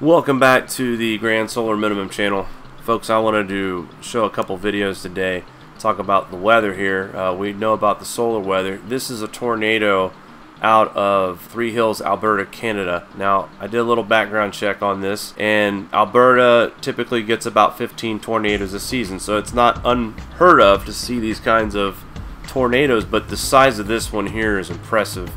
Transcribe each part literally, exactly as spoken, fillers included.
Welcome back to the Grand Solar Minimum channel. Folks, I wanted to show a couple videos today, talk about the weather here. Uh, we know about the solar weather. This is a tornado out of Three Hills, Alberta, Canada. Now, I did a little background check on this, and Alberta typically gets about fifteen tornadoes a season, so it's not unheard of to see these kinds of tornadoes, but the size of this one here is impressive.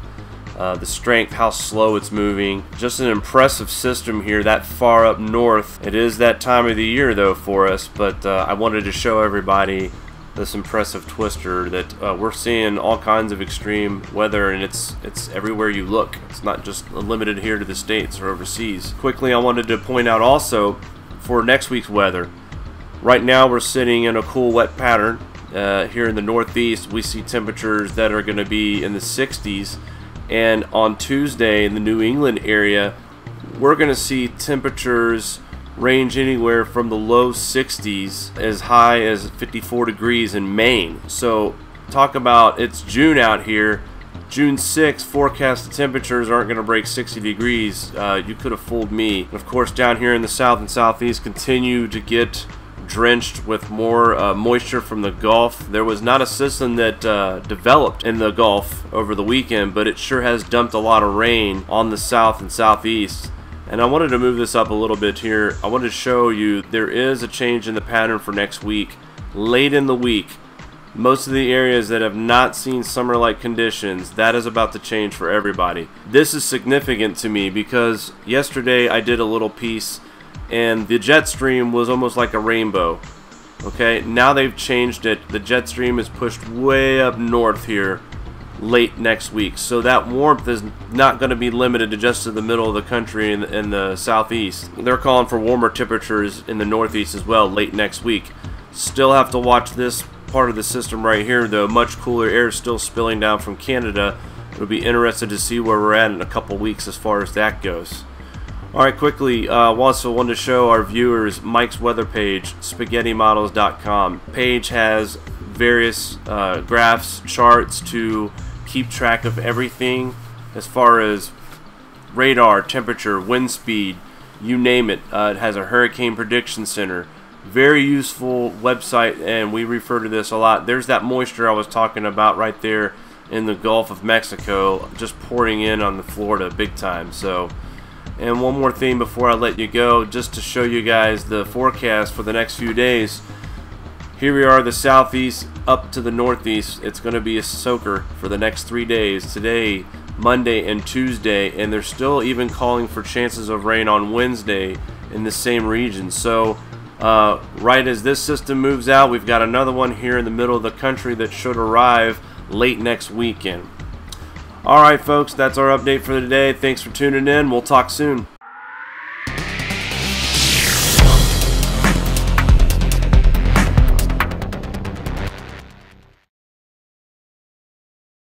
Uh, the strength, how slow it's moving. Just an impressive system here that far up north. It is that time of the year though for us, but uh, I wanted to show everybody this impressive twister that uh, we're seeing all kinds of extreme weather, and it's it's everywhere you look. It's not just limited here to the States or overseas. Quickly, I wanted to point out also for next week's weather. Right now we're sitting in a cool wet pattern. Uh, here in the Northeast we see temperatures that are going to be in the sixties. And on Tuesday in the New England area, we're going to see temperatures range anywhere from the low sixties as high as fifty-four degrees in Maine. So talk about, it's June out here. June sixth, forecasted temperatures aren't going to break sixty degrees. Uh, you could have fooled me. And of course, down here in the South and Southeast, continue to get drenched with more uh, moisture from the Gulf. There was not a system that uh, developed in the Gulf over the weekend, but it sure has dumped a lot of rain on the South and Southeast. And I wanted to move this up a little bit here. I wanted to show you there is a change in the pattern for next week. Late in the week, most of the areas that have not seen summer-like conditions, that is about to change for everybody. This is significant to me because yesterday I did a little piece and the jet stream was almost like a rainbow. Okay, now they've changed it. The jet stream is pushed way up north here late next week, so that warmth is not going to be limited to just to the middle of the country and in the Southeast. They're calling for warmer temperatures in the Northeast as well late next week. Still have to watch this part of the system right here though. Much cooler air is still spilling down from Canada. It'll be interesting to see where we're at in a couple weeks as far as that goes. Alright, quickly, I uh, also wanted to show our viewers Mike's weather page, spaghetti models dot com. Page has various uh, graphs, charts to keep track of everything as far as radar, temperature, wind speed, you name it. Uh, it has a hurricane prediction center. Very useful website, and we refer to this a lot. There's that moisture I was talking about right there in the Gulf of Mexico, just pouring in on the Florida big time. So. And one more thing before I let you go, just to show you guys the forecast for the next few days. Here we are, the Southeast up to the Northeast. It's going to be a soaker for the next three days, today, Monday, and Tuesday. And they're still even calling for chances of rain on Wednesday in the same region. So uh, right as this system moves out, we've got another one here in the middle of the country that should arrive late next weekend. Alright folks, that's our update for today. Thanks for tuning in. We'll talk soon.